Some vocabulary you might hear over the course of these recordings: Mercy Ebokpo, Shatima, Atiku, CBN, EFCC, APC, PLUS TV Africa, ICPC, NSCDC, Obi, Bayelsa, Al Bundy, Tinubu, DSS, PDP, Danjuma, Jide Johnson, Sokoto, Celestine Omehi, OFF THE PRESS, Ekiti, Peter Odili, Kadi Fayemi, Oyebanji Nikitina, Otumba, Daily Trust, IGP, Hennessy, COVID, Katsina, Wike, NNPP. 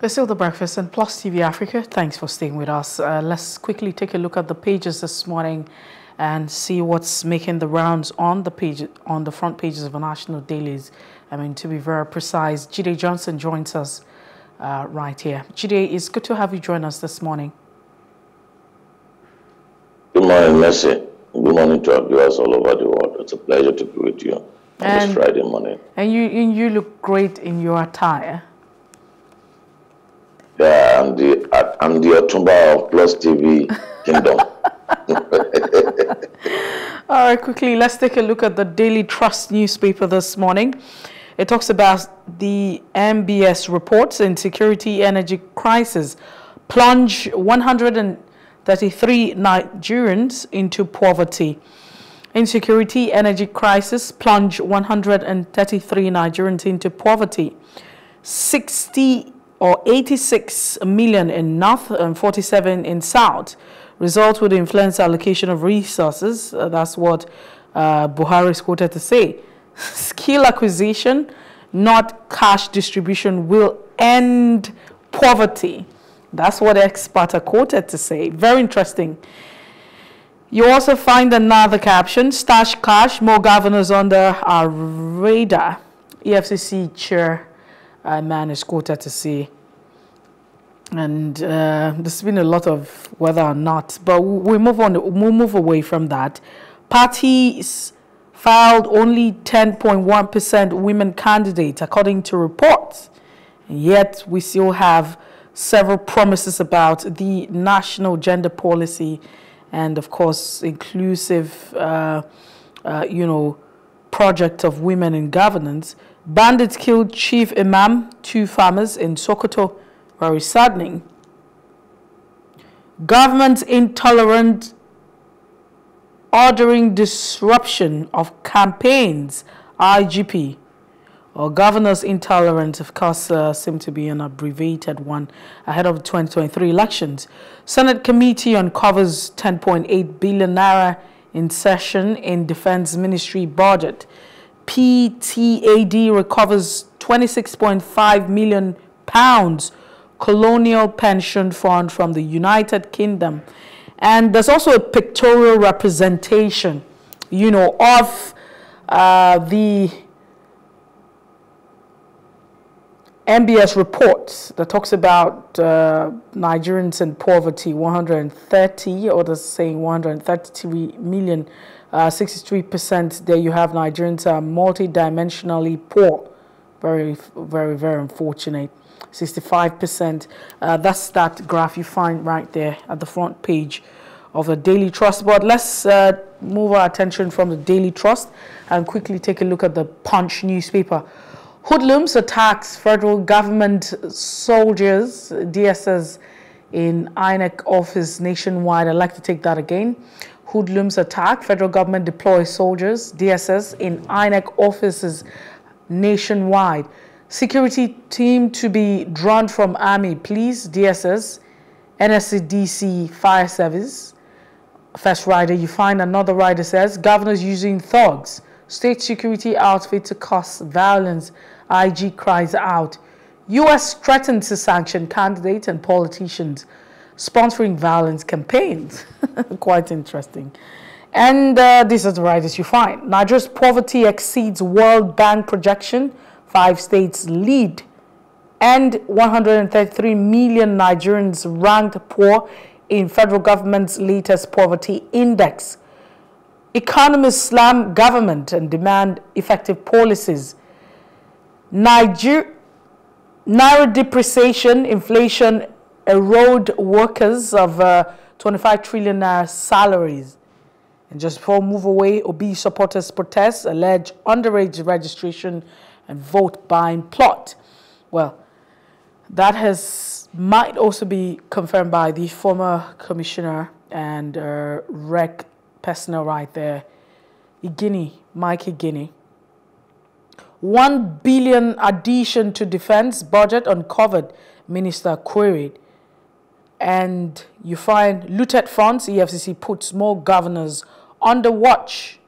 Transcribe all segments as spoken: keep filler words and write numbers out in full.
We're still The Breakfast and PLUS T V Africa. Thanks for staying with us. Uh, let's quickly take a look at the pages this morning and see what's making the rounds on the page, on the front pages of our national dailies. I mean, to be very precise, Jide Johnson joins us uh, right here. Jide, it's good to have you join us this morning. Good morning, Mercy. Good morning to our viewers all over the world. It's a pleasure to be with you on and, this Friday morning. And you, and you look great in your attire. Yeah, I'm the, I'm the Otumba of PLUS T V Kingdom. All right, quickly, let's take a look at the Daily Trust newspaper this morning. It talks about the M B S reports in security energy crisis. Plunge one hundred thirty-three Nigerians into poverty. Insecurity energy crisis plunge one hundred thirty-three Nigerians into poverty. sixty or eighty-six million in north and forty-seven in south. Result would influence allocation of resources. Uh, that's what uh, Buhari is quoted to say. Skill acquisition, not cash distribution, will end poverty. That's what experts are quoted to say. Very interesting. You also find another caption, stash cash, more governors under our radar. E F C C chair. A man is quoted to say, and uh, there's been a lot of whether or not, but we move on, we move away from that. Parties filed only ten point one percent women candidates, according to reports, and yet we still have several promises about the national gender policy, and of course, inclusive, uh, uh, you know, project of women in governance. Bandits killed chief imam, two farmers in Sokoto. Very saddening. Government intolerant, ordering disruption of campaigns, I G P. Or governors intolerant, of course, uh, seem to be an abbreviated one ahead of twenty twenty-three elections. Senate committee uncovers ten point eight billion naira in session in defense ministry budget. P T A D recovers twenty-six point five million pounds colonial pension fund from the United Kingdom. And there's also a pictorial representation, you know, of uh, the M B S report that talks about uh, Nigerians in poverty, one hundred thirty, or they're saying one hundred thirty-three million. Uh, sixty-three percent there you have Nigerians are multidimensionally poor. Very, very, very unfortunate. sixty-five percent. Uh, that's that graph you find right there at the front page of the Daily Trust. But let's uh, move our attention from the Daily Trust and quickly take a look at the Punch newspaper. Hoodlums attacks federal government soldiers, D S S in I N E C office nationwide. I'd like to take that again. Hoodlums attack, federal government deploys soldiers, D S S in I N E C offices nationwide. Security team to be drawn from Army, Police, D S S, N S C D C, Fire Service. First rider, you find another rider says, governors using thugs, state security outfit to cause violence, I G cries out. U S threatens to sanction candidates and politicians sponsoring violence campaigns. Quite interesting. And uh, these are the writers you find. Nigeria's poverty exceeds World Bank projection. Five states lead. And one hundred thirty-three million Nigerians ranked poor in federal government's latest poverty index. Economists slam government and demand effective policies. Niger Naira depreciation, inflation, erode workers of uh, twenty-five trillion uh, salaries. And just before move away, Obi supporters protest, allege underage registration and vote buying plot. Well, that has might also be confirmed by the former commissioner and uh, rec personnel right there, Igini, Mike Igini. One billion addition to defense budget uncovered, minister queried. And you find looted funds, E F C C puts more governors on the watch.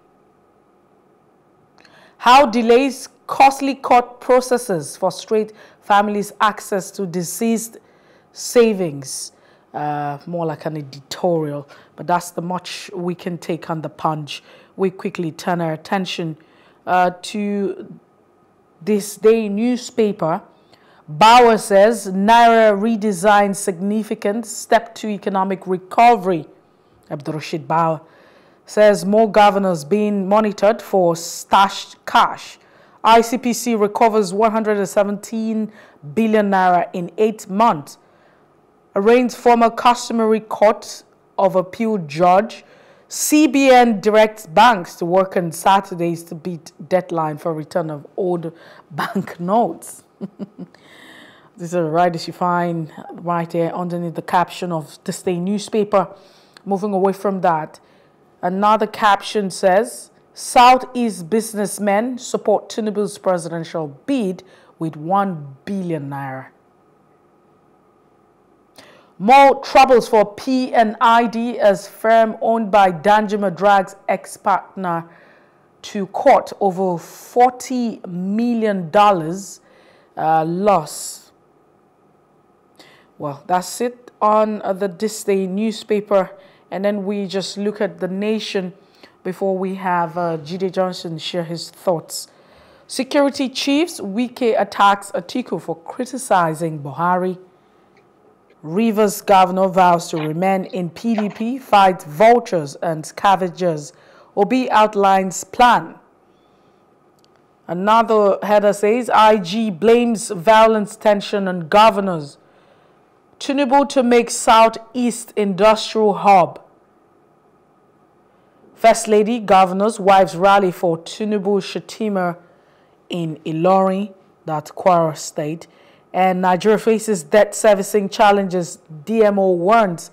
How delays costly court processes frustrate families' access to deceased savings. Uh, more like an editorial, but that's the much we can take on the Punch. We quickly turn our attention uh, to This Day newspaper. Bauer says, Naira redesign significant step to economic recovery. Abdulrasheed Bawa says more governors being monitored for stashed cash. I C P C recovers one hundred seventeen billion naira in eight months. Arraigns former customary court of appeal judge. C B N directs banks to work on Saturdays to beat deadline for return of old bank notes. These are the writers you find right there underneath the caption of This Day newspaper. Moving away from that, another caption says, Southeast businessmen support Tinubu's presidential bid with one billion naira. More troubles for P N I D as firm owned by Danjuma drags ex-partner to court over forty million dollars uh, loss. Well, that's it on the This Day newspaper. And then we just look at The Nation before we have uh, Jide Johnson share his thoughts. Security chiefs, Wike attacks Atiku for criticizing Buhari. Rivers governor vows to remain in P D P, fight vultures and scavengers. Obi outlines plan. Another header says, I G blames violence tension on governors. Tinubu to make Southeast industrial hub. First Lady, governors, wives rally for Tinubu Shatima in Ilorin, that Kwara state. And Nigeria faces debt servicing challenges, D M O warns.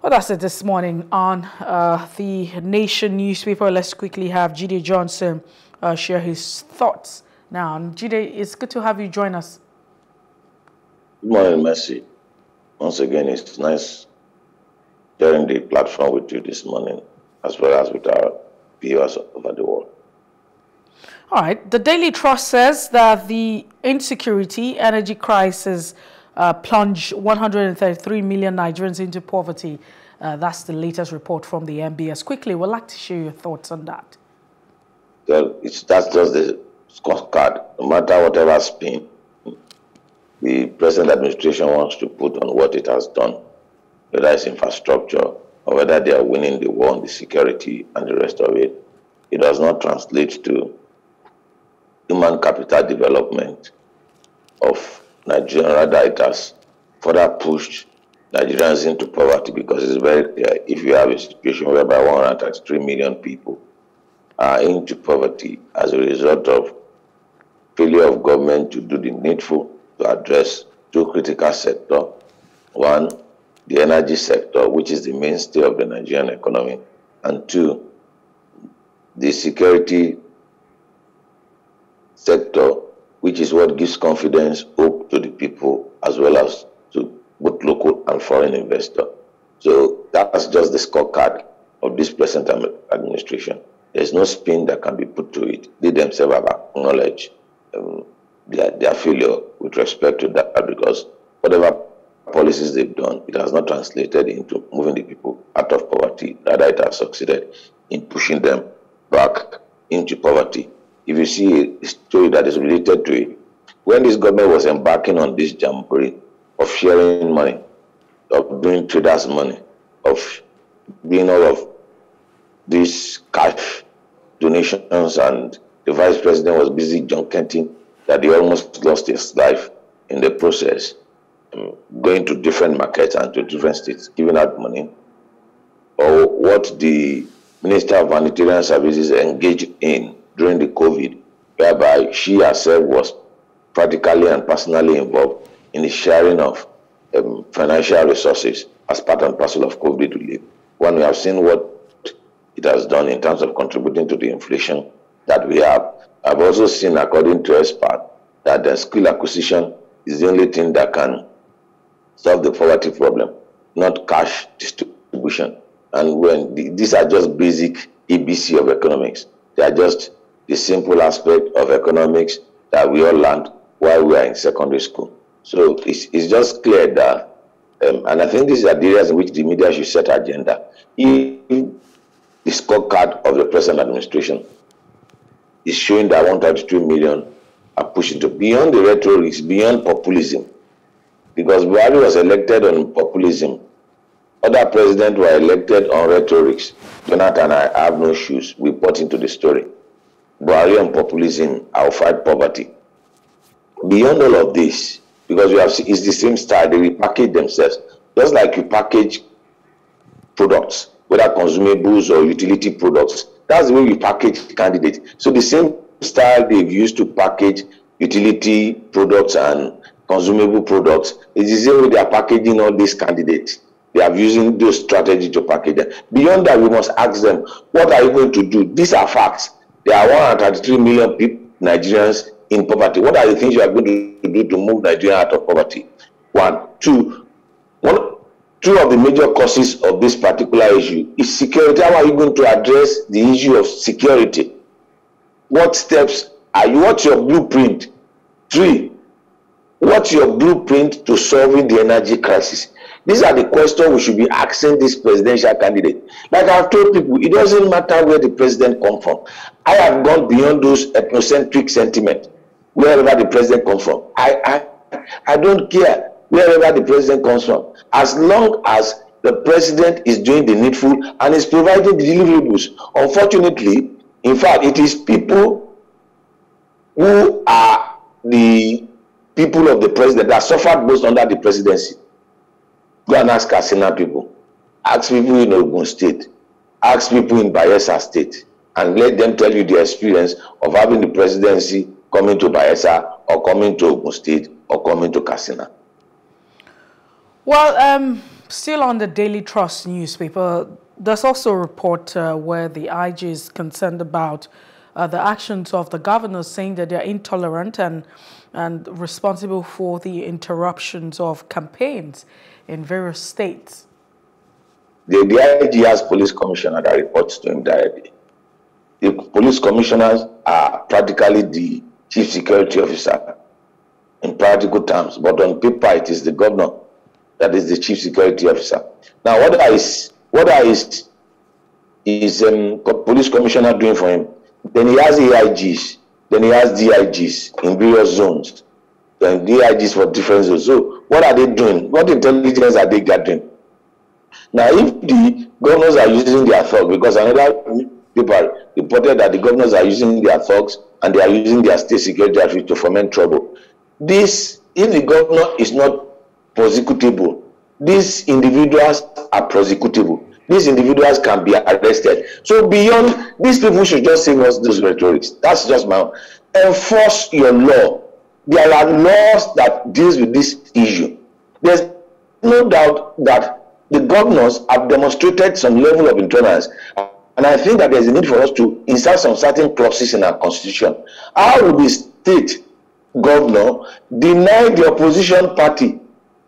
Well, that's it this morning on uh, the Nation newspaper. Let's quickly have Jide Johnson uh, share his thoughts now. Jide, it's good to have you join us. Good morning, Mercy. Once again, it's nice sharing the platform with you this morning, as well as with our viewers over the world. All right. The Daily Trust says that the insecurity, energy crisis uh, plunged one hundred thirty-three million Nigerians into poverty. Uh, that's the latest report from the M B S. Quickly, we'd like to share your thoughts on that. Well, it's, that's just the scorecard. No matter whatever spin the present administration wants to put on what it has done, whether it's infrastructure or whether they are winning the war on the security and the rest of it, it does not translate to human capital development of Nigeria. Rather, it has further pushed Nigerians into poverty, because it's very clear if you have a situation whereby one hundred thirty-three million people are into poverty as a result of failure of government to do the needful to address two critical sectors. One, the energy sector, which is the mainstay of the Nigerian economy, and two, the security sector, which is what gives confidence, hope to the people, as well as to both local and foreign investors. So that's just the scorecard of this present administration. There's no spin that can be put to it. They themselves have acknowledged um, their, their failure with respect to that, because whatever policies they've done, it has not translated into moving the people out of poverty. Rather, it has succeeded in pushing them back into poverty. If you see a story that is related to it, when this government was embarking on this jamboree of sharing money, of doing traders' money, of doing all of these cash donations, and the vice president was busy junketing that he almost lost his life in the process, going to different markets and to different states, giving out money, or what the Minister of Humanitarian Services engaged in during the COVID, whereby she herself was practically and personally involved in the sharing of um, financial resources as part and parcel of COVID relief. When we have seen what it has done in terms of contributing to the inflation that we have, I've also seen, according to experts, that the skill acquisition is the only thing that can solve the poverty problem, not cash distribution. And when the, these are just basic A B C of economics. They are just the simple aspect of economics that we all learned while we are in secondary school. So it's, it's just clear that, um, and I think these are the areas in which the media should set agenda. If the scorecard of the present administration is showing that one hundred thirty-two million are pushed into beyond the rhetoric, beyond populism, because Buhari was elected on populism. Other presidents were elected on rhetorics. Jonathan and I have no shoes. We put into the story. Buhari on populism, I'll fight poverty. Beyond all of this, because we have seen, it's the same style, they repackage themselves. Just like you package products, whether consumables or utility products, that's the way you package candidates. So the same style they've used to package utility products and consumable products, it's the same way they are packaging all these candidates. They are using those strategies to package them. Beyond that, we must ask them, what are you going to do? These are facts. There are one hundred thirty-three million people, Nigerians in poverty. What are the things you are going to do to move Nigeria out of poverty? One. Two, one, two of the major causes of this particular issue is security. How are you going to address the issue of security? What steps are you? What's your blueprint? Three, what's your blueprint to solving the energy crisis? These are the questions we should be asking this presidential candidate. Like I've told people, it doesn't matter where the president comes from. I have gone beyond those ethnocentric sentiments, wherever the president comes from. I, I, I don't care wherever the president comes from. As long as the president is doing the needful and is providing deliverables. Unfortunately, in fact, it is people who are the people of the president that suffered most under the presidency. Go and ask Katsina people, ask people in Ogun State, ask people in Bayelsa State, and let them tell you the experience of having the presidency coming to Bayelsa or coming to Ogun State or coming to Katsina. Well, um, still on the Daily Trust newspaper, there's also a report uh, where the I G is concerned about uh, the actions of the governors, saying that they're intolerant and, and responsible for the interruptions of campaigns in various states. The, the I G has police commissioner that reports to him directly. The police commissioners are practically the chief security officer in practical terms, but on paper it is the governor that is the chief security officer. Now, what is what is is um, police commissioner doing for him? Then he has A I Gs, then he has D I Gs in various zones. And D I Gs for different zones. So what are they doing? What intelligence are they gathering? Now, if the governors are using their thugs, because another people reported that the governors are using their thugs and they are using their state security outfit to foment trouble. This, if the governor is not prosecutable, these individuals are prosecutable. These individuals can be arrested. So beyond, these people should just save us those rhetorics. That's just my own. Enforce your law. There are laws that deals with this issue. There's no doubt that the governors have demonstrated some level of intolerance. And I think that there's a need for us to insert some certain clauses in our constitution. How will the state governor deny the opposition party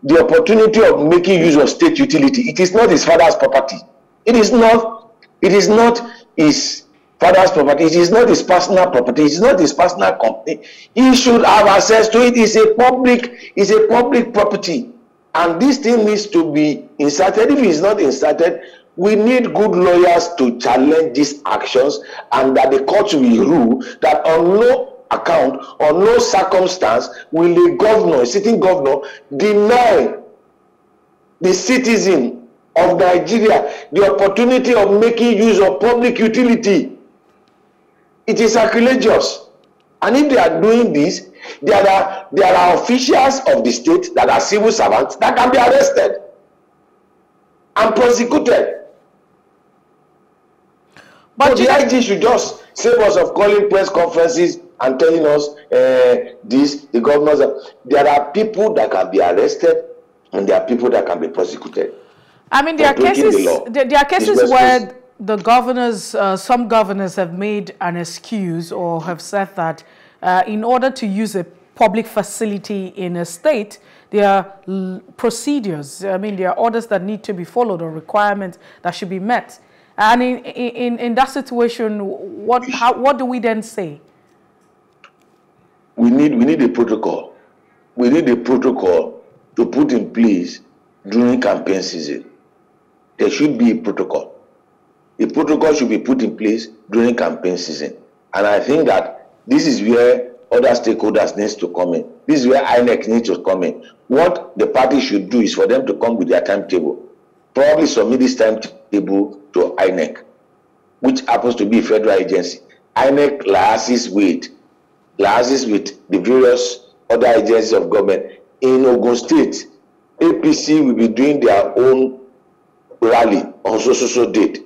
the opportunity of making use of state utility? It is not his father's property. It is not, it is not his father's property. It is not his personal property. It is not his personal company. He should have access to it. It's a public, it's a public property. And this thing needs to be inserted. If it's not inserted, we need good lawyers to challenge these actions, and that the court will rule that on no account, on no circumstance, will a governor, a sitting governor, deny the citizen of Nigeria the opportunity of making use of public utility. It is sacrilegious. And if they are doing this, there are, there are officials of the state that are civil servants that can be arrested and prosecuted. But so the I G should just save us of calling press conferences and telling us uh, this, the governors. There are people that can be arrested and there are people that can be prosecuted. I mean, there are cases, the there are cases where the governors, uh, some governors have made an excuse or have said that uh, in order to use a public facility in a state, there are procedures. I mean, there are orders that need to be followed or requirements that should be met. And in in in that situation, what how what do we then say? We need we need a protocol. We need a protocol to put in place during campaign season. There should be a protocol. A protocol should be put in place during campaign season. And I think that this is where other stakeholders need to come in. This is where I N E C needs to come in. What the party should do is for them to come with their timetable. Probably submit this timetable to I N E C, which happens to be a federal agency. I N E C liaises with, liaises with the various other agencies of government. In Ogun State, A P C will be doing their own rally on so-so-so date.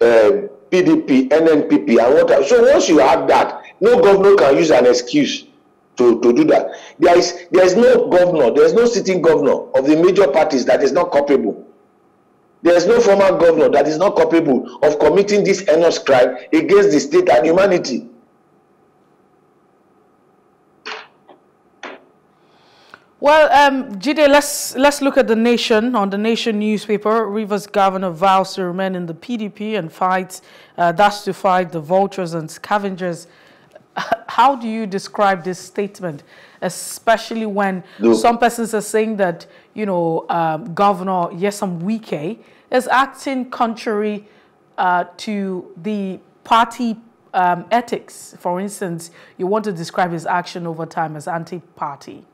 Uh, P D P, N N P P, and what else. So once you have that, no governor can use an excuse to, to do that. There is, there is no governor, there is no sitting governor of the major parties that is not culpable. There is no former governor that is not culpable of committing this enormous crime against the state and humanity. Well, um, Jide, let's, let's look at the Nation. On the Nation newspaper, Rivers governor vows to remain in the P D P and fights, uh, that's to fight the vultures and scavengers. How do you describe this statement, especially when no. some persons are saying that, you know, um, Governor Nyesom Wike is acting contrary uh, to the party um, ethics? For instance, you want to describe his action over time as anti-party.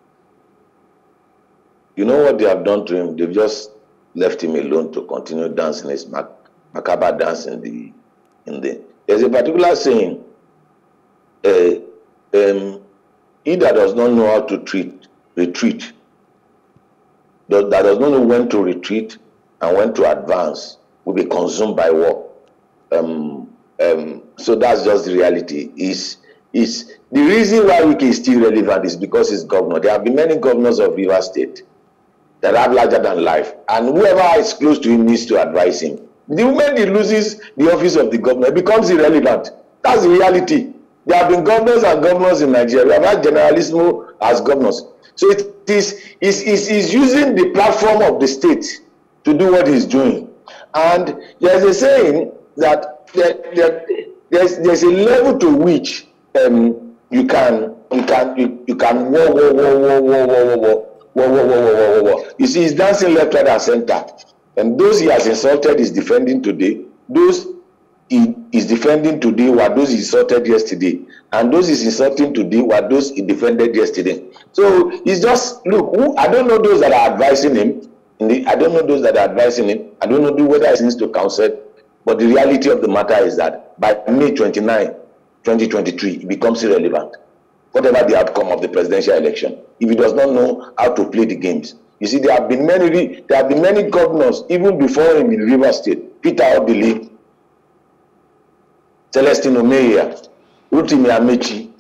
You know what they have done to him? They've just left him alone to continue dancing his mac macabre dance in the, in the... There's a particular saying, uh, um, he that does not know how to treat, retreat, that does not know when to retreat and when to advance, will be consumed by war. Um, um, so that's just the reality. Is is The reason why Wike is still relevant is because he's governor. There have been many governors of Rivers State that are larger than life, and whoever is close to him needs to advise him. The moment he loses the office of the governor, it becomes irrelevant. That's the reality. There have been governors and governors in Nigeria. We have had Generalismo as governors. So it is is is using the platform of the state to do what he's doing. And there's a saying that there, there, there's there's a level to which um, you can you can you, you can whoa whoa whoa whoa whoa whoa whoa. Whoa, whoa, whoa, whoa, whoa, whoa. You see, he's dancing left, right, and center. And those he has insulted is defending today. Those he is defending today were those he insulted yesterday. And those he's insulting today were those he defended yesterday. So he's just, look, who, I don't know those that are advising him. I don't know those that are advising him. I don't know whether he needs to counsel. But the reality of the matter is that by May twenty-ninth, twenty twenty-three, it becomes irrelevant, whatever the outcome of the presidential election, if he does not know how to play the games. You see, there have been many there have been many governors, even before him in Rivers State, Peter Odili, Celestine Omehi, Ruti Amaechi.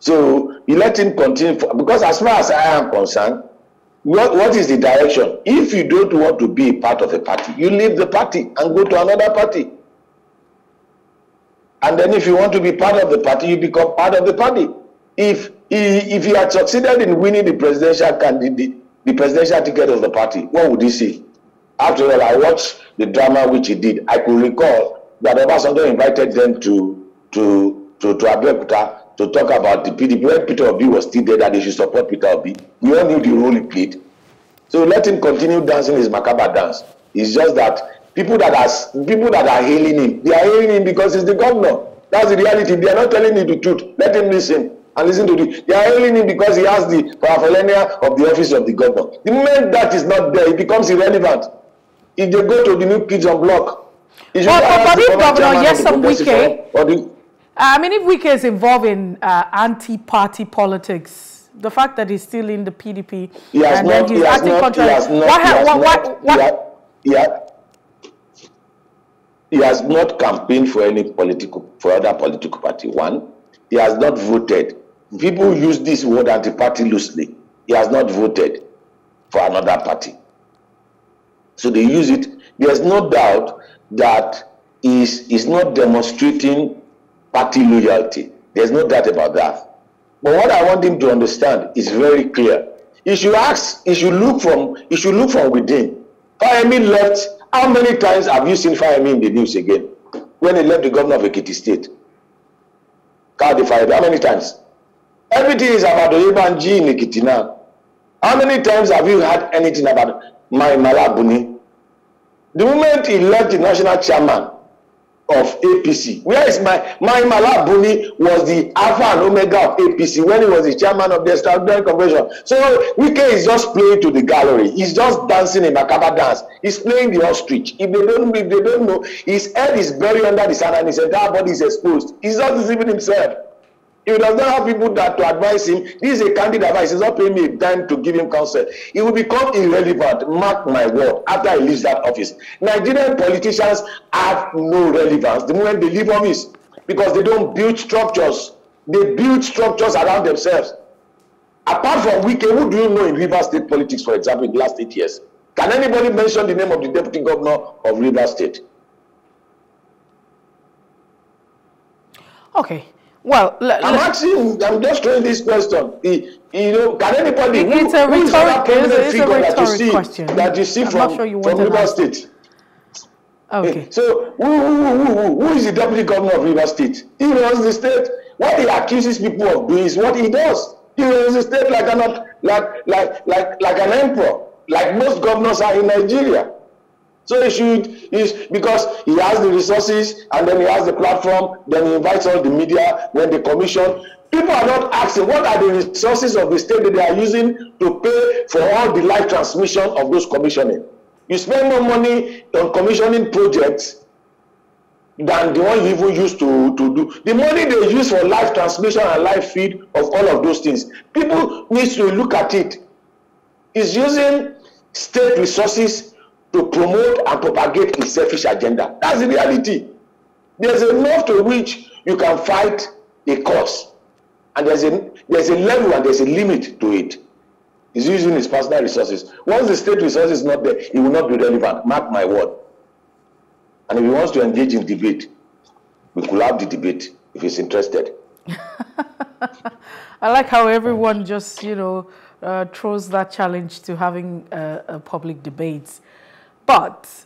So you let him continue, for, because as far as I am concerned, what, what is the direction? If you don't want to be a part of a party, you leave the party and go to another party. And then if you want to be part of the party, you become part of the party. If he, if he had succeeded in winning the presidential candidate, the presidential ticket of the party, what would he see? After all, I watched the drama which he did. I could recall that Obasanjo invited them to to to to Abeokuta to talk about the P D P. When Peter Obi was still there, that they should support Peter Obi. We all knew the role he played. So let him continue dancing his macabre dance. It's just that people that are people that are hailing him, they are hailing him because he's the governor. That's the reality. They are not telling him the truth. Let him listen. And listen to this. They are hailing him because he has the paraphernalia of the office of the governor. The moment that is not there, it becomes irrelevant. If they go to the new kids on block, it should well, be Governor Nyesom Wike. I mean, if Wike is involved in uh, anti-party politics, the fact that he's still in the P D P he has and not, then he's he has acting not, contrary, he has not, what, he has what, not, what, what, he, has, he has not campaigned for any political for other political party. One, he has not voted. People use this word anti-party loosely. He has not voted for another party. So they use it. There's no doubt that he's, he's not demonstrating party loyalty. There's no doubt about that. But what I want him to understand is very clear. He should ask, he should look from, he should look from within. Fayemi left How many times have you seen Fayemi in the news again? When he left the governor of Ekiti State, Kadi Fayemi, how many times? Everything is about Oyebanji Nikitina. How many times have you heard anything about Mai Mala Buni? The moment he left the national chairman of A P C, where is Mai Mala Buni? Was the alpha and omega of A P C when he was the chairman of the Extraordinary Convention. So Wike is just playing to the gallery. He's just dancing a macabre dance. He's playing the ostrich. If they don't, if they don't know, his head is buried under the sand and his entire body is exposed. He's not deceiving himself. He does not have people that to advise him. This is a candid advice. He's not paying me a dime to give him counsel. He will become irrelevant, mark my word, after he leaves that office. Nigerian politicians have no relevance the moment they leave office, because they don't build structures. They build structures around themselves. Apart from Wike, who do you know in Rivers State politics, for example, in the last eight years? Can anybody mention the name of the deputy governor of Rivers State? Okay. Well, I'm asking, I'm just throwing this question. He, you know, can anybody? Who, it's a rhetorical it's a, it's a that you see, question that you see I'm from sure you from Rivers State. Okay. So who, who, who, who, who is the deputy governor of Rivers State? He runs the state. What he accuses people of doing is what he does. He runs the state like an like like like like an emperor, like most governors are in Nigeria. So he should, is because he has the resources and then he has the platform, then he invites all the media when the commission. People are not asking what are the resources of the state that they are using to pay for all the live transmission of those commissioning. You spend more money on commissioning projects than the one you even used to, to do. The money they use for live transmission and live feed of all of those things. People need to look at it. It's using state resources to promote and propagate a selfish agenda. That's the reality. There's a level to which you can fight a cause, and there's a there's a level and there's a limit to it. He's using his personal resources. Once the state resource is not there, it will not be relevant. Mark my word. And if he wants to engage in debate, we could have the debate if he's interested. I like how everyone just you know uh, throws that challenge to having uh, a public debates. But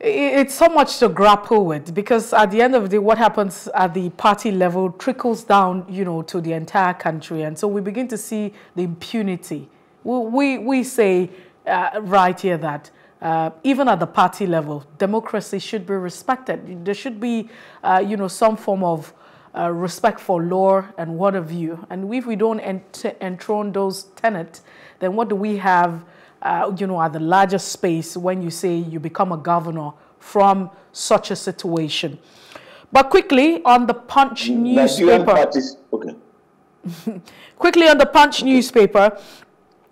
it's so much to grapple with, because at the end of the day, what happens at the party level trickles down, you know, to the entire country. And so we begin to see the impunity. We, we, we say uh, right here that uh, even at the party level, democracy should be respected. There should be, uh, you know, some form of uh, respect for law and what have you. And if we don't ent enthrone those tenets, then what do we have? Uh, you know, at the larger space when you say you become a governor from such a situation. But quickly on the Punch newspaper. Okay. Quickly on the Punch okay. newspaper,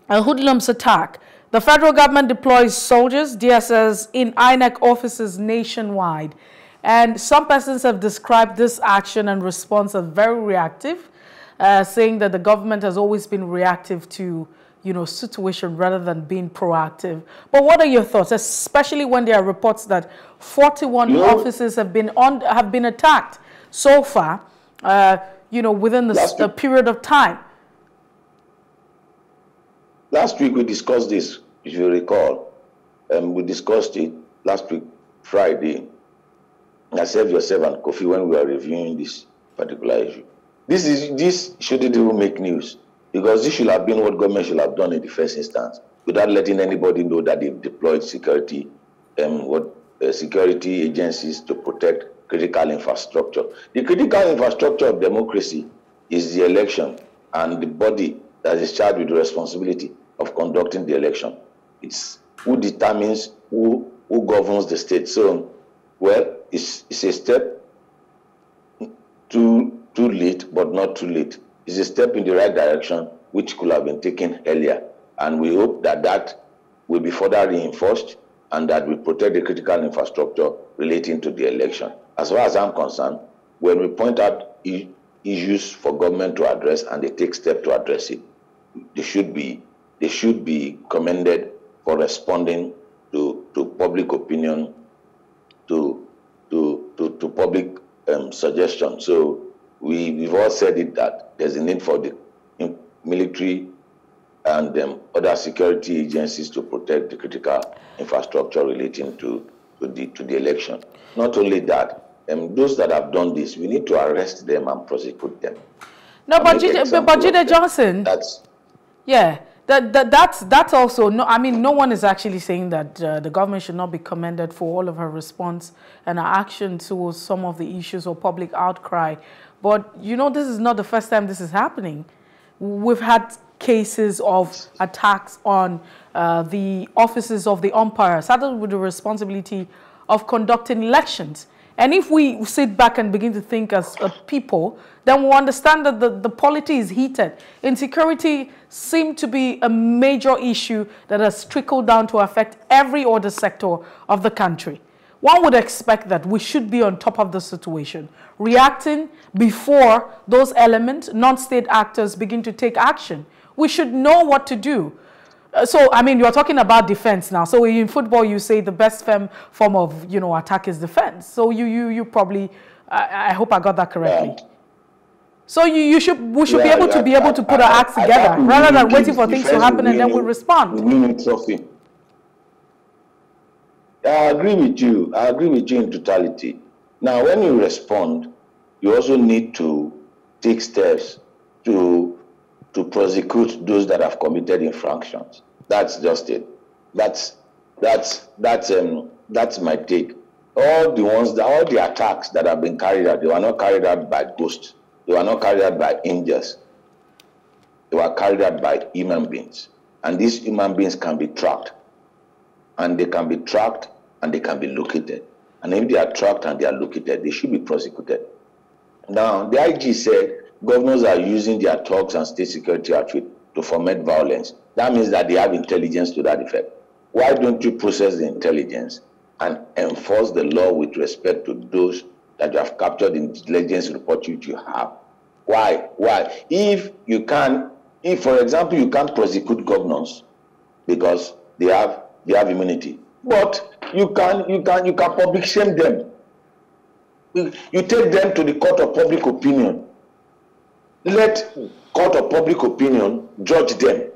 a hoodlums attack. The federal government deploys soldiers, D S S, in I N E C offices nationwide. And some persons have described this action and response as very reactive, uh, saying that the government has always been reactive to you know, situation rather than being proactive. But what are your thoughts, especially when there are reports that forty-one no. offices have been on have been attacked so far, uh, you know, within the uh, period of time? Last week we discussed this, if you recall, and um, we discussed it last week, Friday. Myself, yourself, and Kofi, when we were reviewing this particular issue, this is this shouldn't even make news. Because this should have been what government should have done in the first instance, without letting anybody know that they've deployed security, um, what uh, security agencies to protect critical infrastructure. The critical infrastructure of democracy is the election and the body that is charged with the responsibility of conducting the election. It's who determines who who governs the state. So, well, it's it's a step too too late, but not too late. Is a step in the right direction, which could have been taken earlier. And we hope that that will be further reinforced and that we protect the critical infrastructure relating to the election. As far as I'm concerned, when we point out issues for government to address and they take steps to address it, they should be, they should be commended for responding to, to public opinion, to, to, to, to public um, suggestion. So, We, we've all said it that there's a need for the military and um, other security agencies to protect the critical infrastructure relating to, to, the, to the election. Not only that, um, those that have done this, we need to arrest them and prosecute them. No, but Jide Johnson, that's, yeah, that, that, that's, that's also, no, I mean, no one is actually saying that uh, the government should not be commended for all of her response and her action towards some of the issues or public outcry. But, you know, this is not the first time this is happening. We've had cases of attacks on uh, the offices of the umpires, saddled with the responsibility of conducting elections. And if we sit back and begin to think as a people, then we'll understand that the, the polity is heated. Insecurity seems to be a major issue that has trickled down to affect every other sector of the country. One would expect that we should be on top of the situation, reacting before those elements, non-state actors, begin to take action. We should know what to do. Uh, so, I mean, you're talking about defense now. So in football, you say the best form of, you know, attack is defense. So you, you, you probably, I, I hope I got that correctly. Yeah. So you, you should, we should yeah, be able yeah, to be I, able to put I, our acts I, together I, I, rather than waiting for things to happen and then we respond. Winning trophy. I agree with you. I agree with you in totality. Now, when you respond, you also need to take steps to to prosecute those that have committed infractions. That's just it. That's that's that's um that's my take. All the ones that all the attacks that have been carried out, they were not carried out by ghosts. They were not carried out by angels. They were carried out by human beings, and these human beings can be tracked. And they can be tracked and they can be located. And if they are tracked and they are located, they should be prosecuted. Now, the I G said governors are using their talks and state security outreach to foment violence. That means that they have intelligence to that effect. Why don't you process the intelligence and enforce the law with respect to those that you have captured in the intelligence report which you have? Why? Why? If you can, if, for example, you can't prosecute governors because they have They have immunity, but you can you can you can public shame them. You, you take them to the court of public opinion. Let court of public opinion judge them.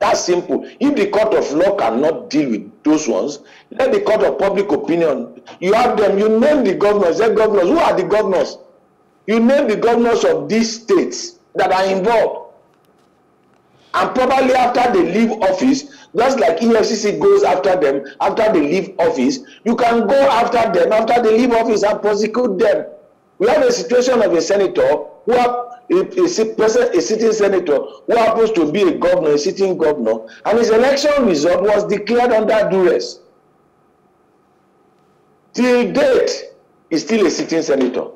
That's simple. If the court of law cannot deal with those ones, let the court of public opinion. You have them. You name the governors. Their governors. Who are the governors? You name the governors of these states that are involved. And probably after they leave office, just like E F C C goes after them, after they leave office, you can go after them, after they leave office and prosecute them. We have a situation of a senator, who are, a, a, a sitting senator, who happens to be a governor, a sitting governor, and his election result was declared under duress. Till date, he's still a sitting senator.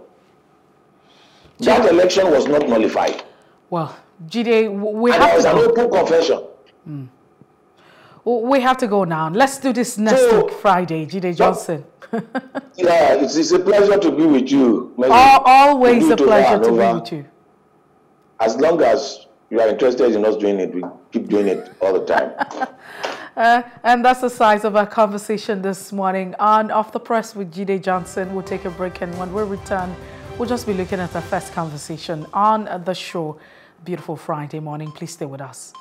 That election was not nullified. Well, Jide, we and have to go. An open confession. Mm. We have to go now. Let's do this next so, week, Friday, Jide Johnson. Yeah, it's, it's a pleasure to be with you. Maybe always a pleasure to be with you. As long as you are interested in us doing it, we keep doing it all the time. uh, and that's the size of our conversation this morning on Off the Press with Jide Johnson. We'll take a break, and when we return, we'll just be looking at our first conversation on the show. Beautiful Friday morning. Please stay with us.